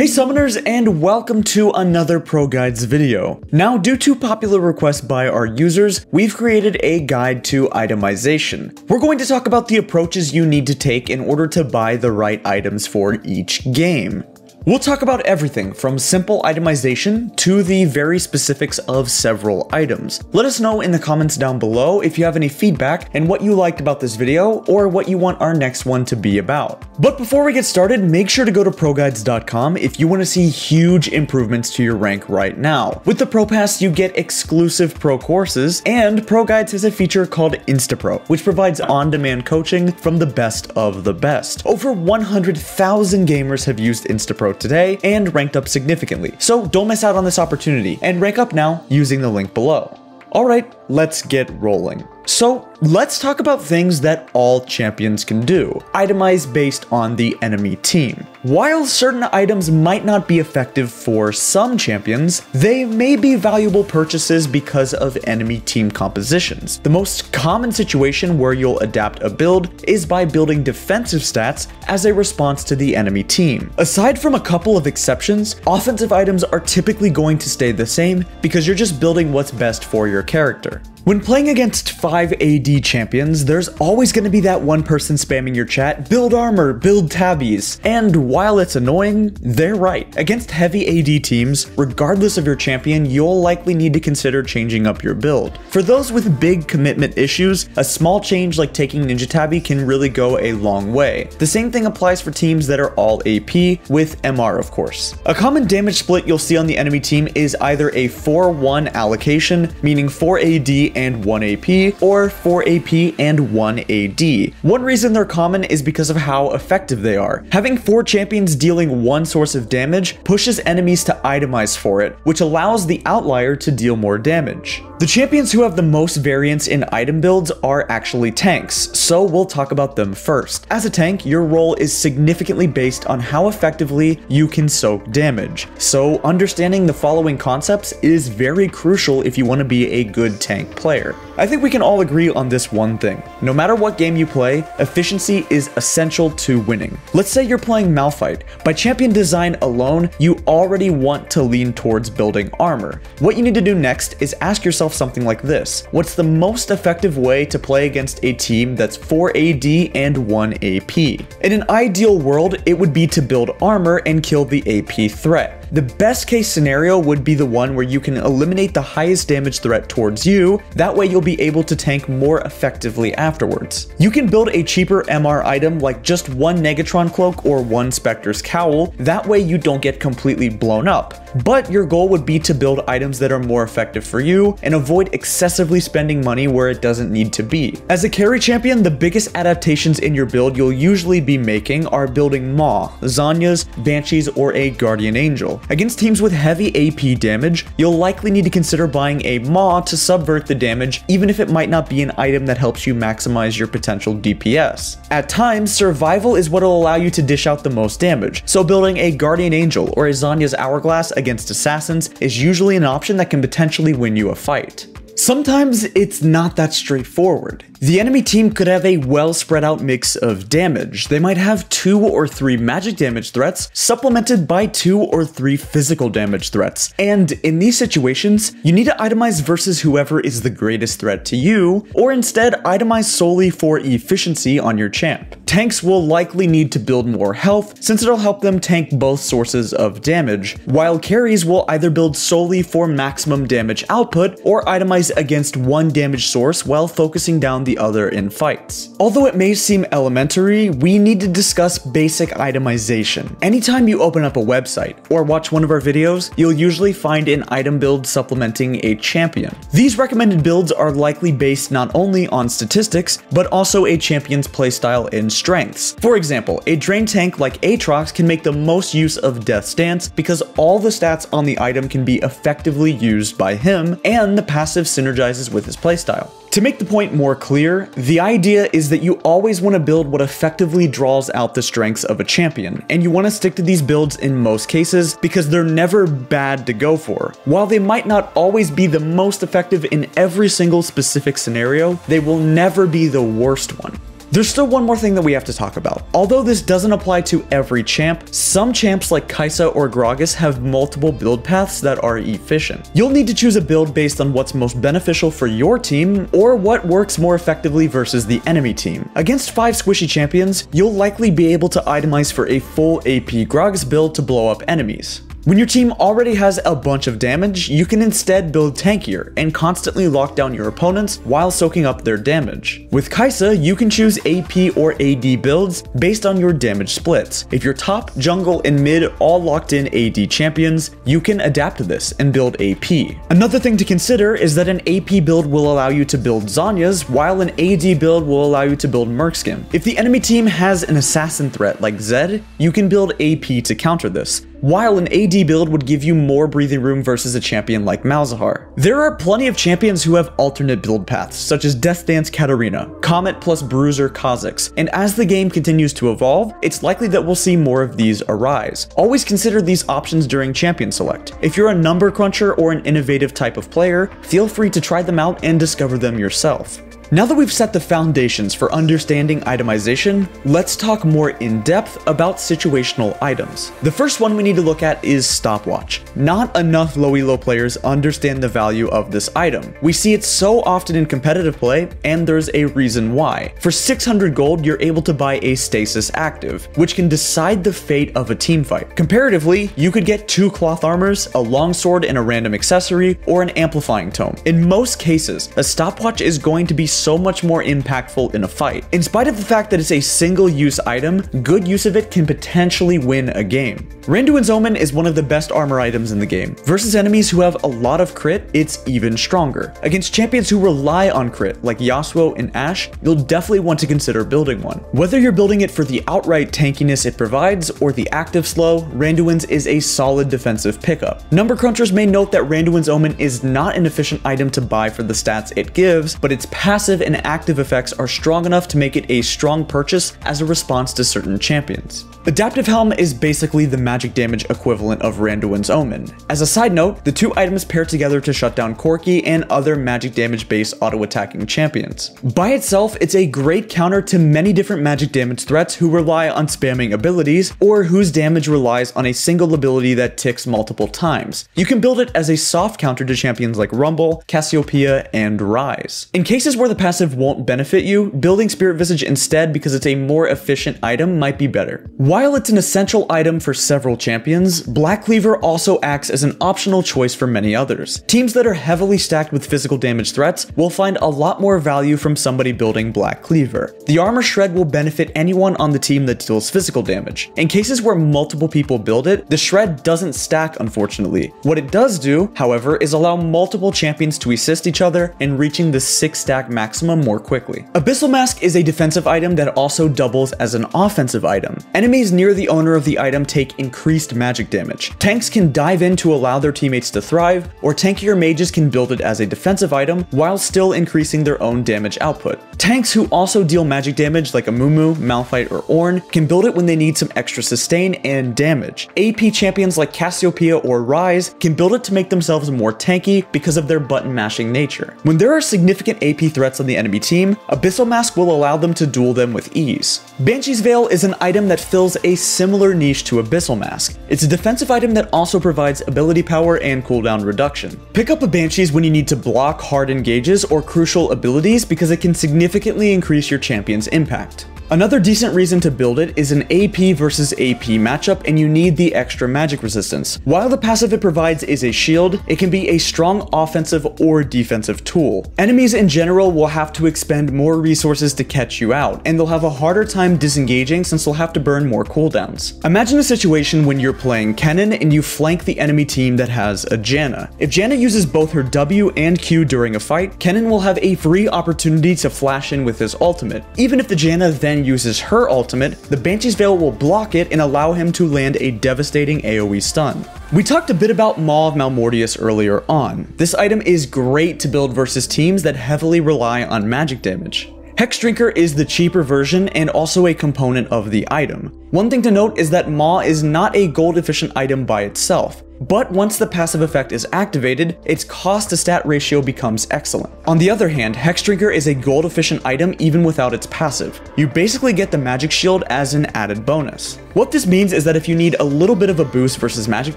Hey summoners, and welcome to another ProGuides video. Now, due to popular requests by our users, we've created a guide to itemization. We're going to talk about the approaches you need to take in order to buy the right items for each game. We'll talk about everything from simple itemization to the very specifics of several items. Let us know in the comments down below if you have any feedback and what you liked about this video or what you want our next one to be about. But before we get started, make sure to go to ProGuides.com if you want to see huge improvements to your rank right now. With the ProPass, you get exclusive Pro courses, and ProGuides has a feature called Instapro, which provides on-demand coaching from the best of the best. Over 100,000 gamers have used Instapro today and ranked up significantly. So don't miss out on this opportunity and rank up now using the link below. All right, let's get rolling. So let's talk about things that all champions can do, itemized based on the enemy team. While certain items might not be effective for some champions, they may be valuable purchases because of enemy team compositions. The most common situation where you'll adapt a build is by building defensive stats as a response to the enemy team. Aside from a couple of exceptions, offensive items are typically going to stay the same because you're just building what's best for your character. When playing against 5 AD champions, there's always going to be that one person spamming your chat, build armor, build tabbies, and while it's annoying, they're right. Against heavy AD teams, regardless of your champion, you'll likely need to consider changing up your build. For those with big commitment issues, a small change like taking Ninja Tabby can really go a long way. The same thing applies for teams that are all AP, with MR of course. A common damage split you'll see on the enemy team is either a 4-1 allocation, meaning 4 AD and 1 AP, or 4 AP and 1 AD. One reason they're common is because of how effective they are. Having 4 champions dealing one source of damage pushes enemies to itemize for it, which allows the outlier to deal more damage. The champions who have the most variance in item builds are actually tanks, so we'll talk about them first. As a tank, your role is significantly based on how effectively you can soak damage, so understanding the following concepts is very crucial if you want to be a good tank player. I think we can all agree on this one thing. No matter what game you play, efficiency is essential to winning. Let's say you're playing Malphite. By champion design alone, you already want to lean towards building armor. What you need to do next is ask yourself something like this: what's the most effective way to play against a team that's 4 AD and 1 AP? In an ideal world, it would be to build armor and kill the AP threat. The best case scenario would be the one where you can eliminate the highest damage threat towards you, that way you'll be able to tank more effectively afterwards. You can build a cheaper MR item like just one Negatron Cloak or one Spectre's Cowl, that way you don't get completely blown up. But your goal would be to build items that are more effective for you and avoid excessively spending money where it doesn't need to be. As a carry champion, the biggest adaptations in your build you'll usually be making are building Maw, Zanya's, Banshees, or a Guardian Angel. Against teams with heavy AP damage, you'll likely need to consider buying a Maw to subvert the damage, even if it might not be an item that helps you maximize your potential DPS. At times, survival is what'll allow you to dish out the most damage, so building a Guardian Angel or a Zanya's Hourglass against assassins is usually an option that can potentially win you a fight. Sometimes it's not that straightforward. The enemy team could have a well spread out mix of damage. They might have 2 or 3 magic damage threats, supplemented by 2 or 3 physical damage threats. And in these situations, you need to itemize versus whoever is the greatest threat to you, or instead itemize solely for efficiency on your champ. Tanks will likely need to build more health, since it'll help them tank both sources of damage, while carries will either build solely for maximum damage output, or itemize against one damage source while focusing down the other in fights. Although it may seem elementary, we need to discuss basic itemization. Anytime you open up a website or watch one of our videos, you'll usually find an item build supplementing a champion. These recommended builds are likely based not only on statistics, but also a champion's playstyle and strengths. For example, a drain tank like Aatrox can make the most use of Death's Dance because all the stats on the item can be effectively used by him, and the passive synergizes with his playstyle. To make the point more clear, the idea is that you always want to build what effectively draws out the strengths of a champion, and you want to stick to these builds in most cases because they're never bad to go for. While they might not always be the most effective in every single specific scenario, they will never be the worst one. There's still one more thing that we have to talk about. Although this doesn't apply to every champ, some champs like Kai'Sa or Gragas have multiple build paths that are efficient. You'll need to choose a build based on what's most beneficial for your team or what works more effectively versus the enemy team. Against 5 squishy champions, you'll likely be able to itemize for a full AP Gragas build to blow up enemies. When your team already has a bunch of damage, you can instead build tankier and constantly lock down your opponents while soaking up their damage. With Kai'Sa, you can choose AP or AD builds based on your damage splits. If your top, jungle, and mid all locked in AD champions, you can adapt to this and build AP. Another thing to consider is that an AP build will allow you to build Zanya's, while an AD build will allow you to build Merc Skin. If the enemy team has an assassin threat like Zed, you can build AP to counter this, while an AD build would give you more breathing room versus a champion like Malzahar. There are plenty of champions who have alternate build paths, such as Death's Dance Katarina, Comet plus Bruiser Kha'Zix, and as the game continues to evolve, it's likely that we'll see more of these arise. Always consider these options during champion select. If you're a number cruncher or an innovative type of player, feel free to try them out and discover them yourself. Now that we've set the foundations for understanding itemization, let's talk more in depth about situational items. The first one we need to look at is Stopwatch. Not enough low elo players understand the value of this item. We see it so often in competitive play, and there's a reason why. For 600 gold, you're able to buy a stasis active, which can decide the fate of a teamfight. Comparatively, you could get 2 cloth armors, a longsword and a random accessory, or an amplifying tome. In most cases, a stopwatch is going to be so much more impactful in a fight. In spite of the fact that it's a single-use item, good use of it can potentially win a game. Randuin's Omen is one of the best armor items in the game. Versus enemies who have a lot of crit, it's even stronger. Against champions who rely on crit, like Yasuo and Ashe, you'll definitely want to consider building one. Whether you're building it for the outright tankiness it provides or the active slow, Randuin's is a solid defensive pickup. Number crunchers may note that Randuin's Omen is not an efficient item to buy for the stats it gives, but its passive and active effects are strong enough to make it a strong purchase as a response to certain champions. Adaptive Helm is basically the magic damage equivalent of Randuin's Omen. As a side note, the two items pair together to shut down Corki and other magic damage based auto-attacking champions. By itself, it's a great counter to many different magic damage threats who rely on spamming abilities or whose damage relies on a single ability that ticks multiple times. You can build it as a soft counter to champions like Rumble, Cassiopeia, and Ryze. In cases where the passive won't benefit you, building Spirit Visage instead because it's a more efficient item might be better. While it's an essential item for several champions, Black Cleaver also acts as an optional choice for many others. Teams that are heavily stacked with physical damage threats will find a lot more value from somebody building Black Cleaver. The armor shred will benefit anyone on the team that deals physical damage. In cases where multiple people build it, the shred doesn't stack, unfortunately. What it does do, however, is allow multiple champions to assist each other in reaching the 6-stack maximum more quickly. Abyssal Mask is a defensive item that also doubles as an offensive item. Enemies near the owner of the item take increased magic damage. Tanks can dive in to allow their teammates to thrive, or tankier mages can build it as a defensive item while still increasing their own damage output. Tanks who also deal magic damage like Amumu, Malphite, or Ornn can build it when they need some extra sustain and damage. AP champions like Cassiopeia or Ryze can build it to make themselves more tanky because of their button mashing nature. When there are significant AP threats on the enemy team, Abyssal Mask will allow them to duel them with ease. Banshee's Veil is an item that fills a similar niche to Abyssal Mask. It's a defensive item that also provides ability power and cooldown reduction. Pick up a Banshee's when you need to block hard engages or crucial abilities because it can significantly increase your champion's impact. Another decent reason to build it is an AP versus AP matchup and you need the extra magic resistance. While the passive it provides is a shield, it can be a strong offensive or defensive tool. Enemies in general will have to expend more resources to catch you out, and they'll have a harder time disengaging since they'll have to burn more cooldowns. Imagine a situation when you're playing Kennen and you flank the enemy team that has a Janna. If Janna uses both her W and Q during a fight, Kennen will have a free opportunity to flash in with his ultimate. Even if the Janna then uses her ultimate, the Banshee's Veil will block it and allow him to land a devastating AoE stun. We talked a bit about Maw of Malmortius earlier on. This item is great to build versus teams that heavily rely on magic damage. Hexdrinker is the cheaper version and also a component of the item. One thing to note is that Maw is not a gold efficient item by itself. But once the passive effect is activated, its cost to stat ratio becomes excellent. On the other hand, Hexdrinker is a gold efficient item even without its passive. You basically get the magic shield as an added bonus. What this means is that if you need a little bit of a boost versus magic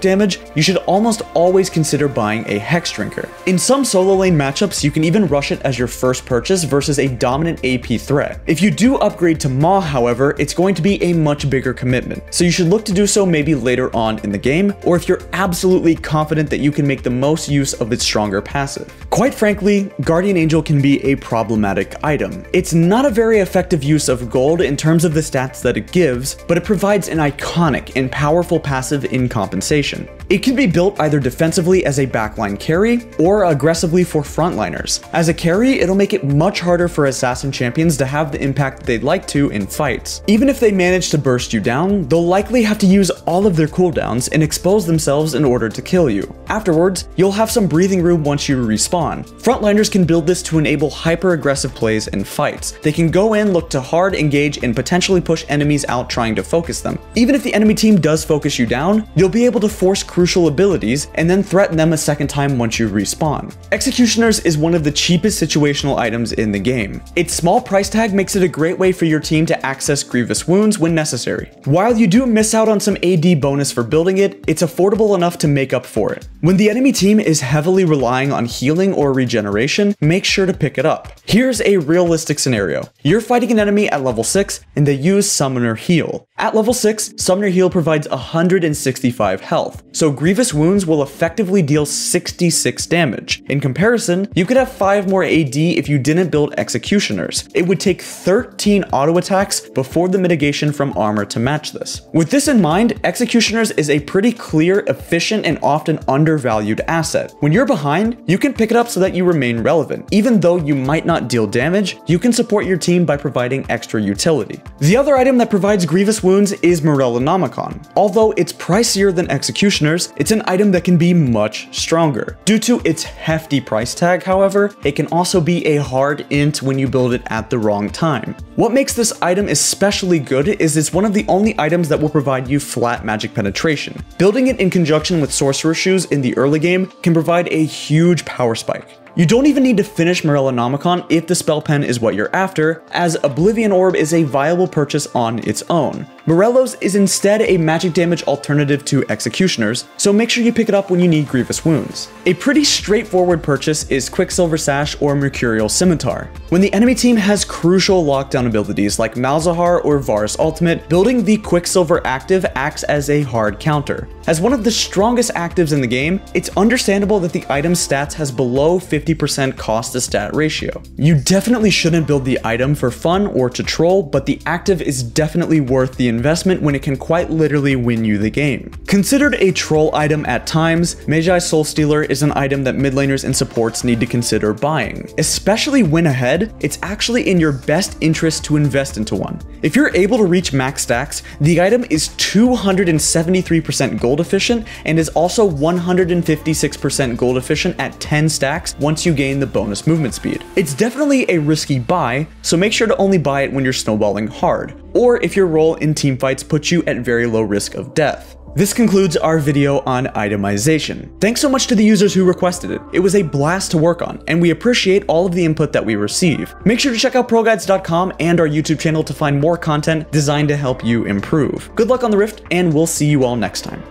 damage, you should almost always consider buying a Hexdrinker. In some solo lane matchups, you can even rush it as your first purchase versus a dominant AP threat. If you do upgrade to Maw, however, it's going to be a much bigger commitment, so you should look to do so maybe later on in the game, or if you're absolutely confident that you can make the most use of its stronger passive. Quite frankly, Guardian Angel can be a problematic item. It's not a very effective use of gold in terms of the stats that it gives, but it provides an iconic and powerful passive in compensation. It can be built either defensively as a backline carry or aggressively for frontliners. As a carry, it'll make it much harder for assassin champions to have the impact they'd like to in fights. Even if they manage to burst you down, they'll likely have to use all of their cooldowns and expose themselves in order to kill you. Afterwards, you'll have some breathing room once you respawn. Frontliners can build this to enable hyper-aggressive plays in fights. They can go in, look to hard engage, and potentially push enemies out trying to focus them. Even if the enemy team does focus you down, you'll be able to force crucial abilities and then threaten them a second time once you respawn. Executioner's is one of the cheapest situational items in the game. Its small price tag makes it a great way for your team to access Grievous Wounds when necessary. While you do miss out on some AD bonus for building it, it's affordable enough to make up for it. When the enemy team is heavily relying on healing or regeneration, make sure to pick it up. Here's a realistic scenario. You're fighting an enemy at level 6 and they use Summoner Heal. At level 6, Summoner Heal provides 165 health, so Grievous Wounds will effectively deal 66 damage. In comparison, you could have 5 more AD if you didn't build Executioners. It would take 13 auto attacks before the mitigation from armor to match this. With this in mind, Executioners is a pretty clear, efficient, and often undervalued asset. When you're behind, you can pick it up so that you remain relevant. Even though you might not deal damage, you can support your team by providing extra utility. The other item that provides Grievous Wounds is Morellonomicon. Although it's pricier than Executioners, it's an item that can be much stronger. Due to its hefty price tag, however, it can also be a hard int when you build it at the wrong time. What makes this item especially good is it's one of the only items that will provide you flat magic penetration. Building it in conjunction with Sorcerer Shoes in the early game can provide a huge power spike. You don't even need to finish Morellonomicon if the spell pen is what you're after, as Oblivion Orb is a viable purchase on its own. Morello's is instead a magic damage alternative to Executioner's, so make sure you pick it up when you need Grievous Wounds. A pretty straightforward purchase is Quicksilver Sash or Mercurial Scimitar. When the enemy team has crucial lockdown abilities like Malzahar or Varus Ultimate, building the Quicksilver active acts as a hard counter. As one of the strongest actives in the game, it's understandable that the item stats has below 50% cost to stat ratio. You definitely shouldn't build the item for fun or to troll, but the active is definitely worth the investment when it can quite literally win you the game. Considered a troll item at times, Magi Soulstealer is an item that mid laners and supports need to consider buying. Especially when ahead, it's actually in your best interest to invest into one. If you're able to reach max stacks, the item is 273% gold efficient and is also 156% gold efficient at 10 stacks once you gain the bonus movement speed. It's definitely a risky buy, so make sure to only buy it when you're snowballing hard, or if your role in teamfights puts you at very low risk of death. This concludes our video on itemization. Thanks so much to the users who requested it. It was a blast to work on, and we appreciate all of the input that we receive. Make sure to check out ProGuides.com and our YouTube channel to find more content designed to help you improve. Good luck on the Rift, and we'll see you all next time.